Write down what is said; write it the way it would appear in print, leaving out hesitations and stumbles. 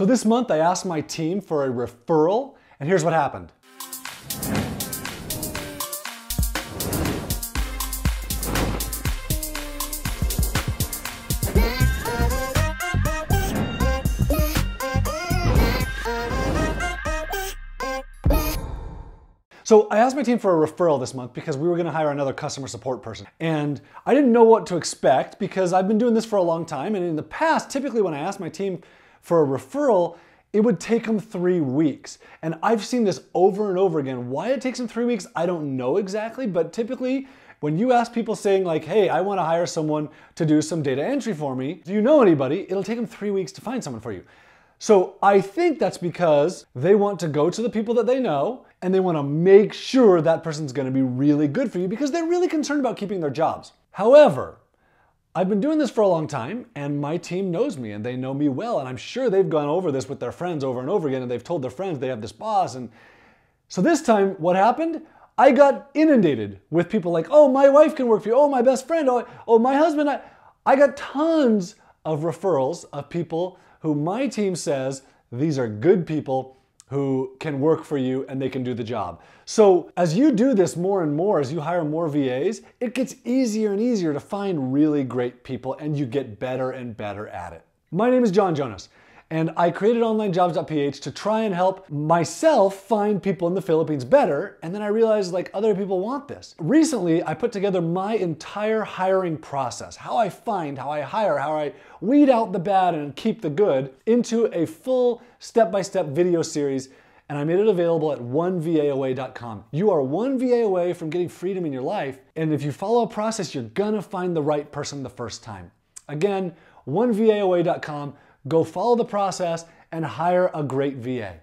So this month I asked my team for a referral, and here's what happened. So I asked my team for a referral this month because we were gonna hire another customer support person. And I didn't know what to expect because I've been doing this for a long time. And in the past, typically when I asked my team for a referral, it would take them 3 weeks. And I've seen this over and over again. Why it takes them 3 weeks, I don't know exactly, but typically when you ask people saying like, hey, I wanna hire someone to do some data entry for me, do you know anybody? It'll take them 3 weeks to find someone for you. So I think that's because they want to go to the people that they know and they want to make sure that person's going to be really good for you because they're really concerned about keeping their jobs. However, I've been doing this for a long time and my team knows me and they know me well, and I'm sure they've gone over this with their friends over and over again, and they've told their friends they have this boss. And so this time what happened? I got inundated with people like, oh, my wife can work for you. Oh, my best friend. Oh, my husband. I got tons of referrals of people who my team says, these are good people who can work for you and they can do the job. So as you do this more and more, as you hire more VAs, it gets easier and easier to find really great people, and you get better and better at it. My name is John Jonas, and I created onlinejobs.ph to try and help myself find people in the Philippines better, and then I realized like other people want this. Recently, I put together my entire hiring process, how I find, how I hire, how I weed out the bad and keep the good, into a full step-by-step video series, and I made it available at onevaaway.com. You are one VA away from getting freedom in your life, and if you follow a process, you're gonna find the right person the first time. Again, onevaaway.com. Go follow the process and hire a great VA.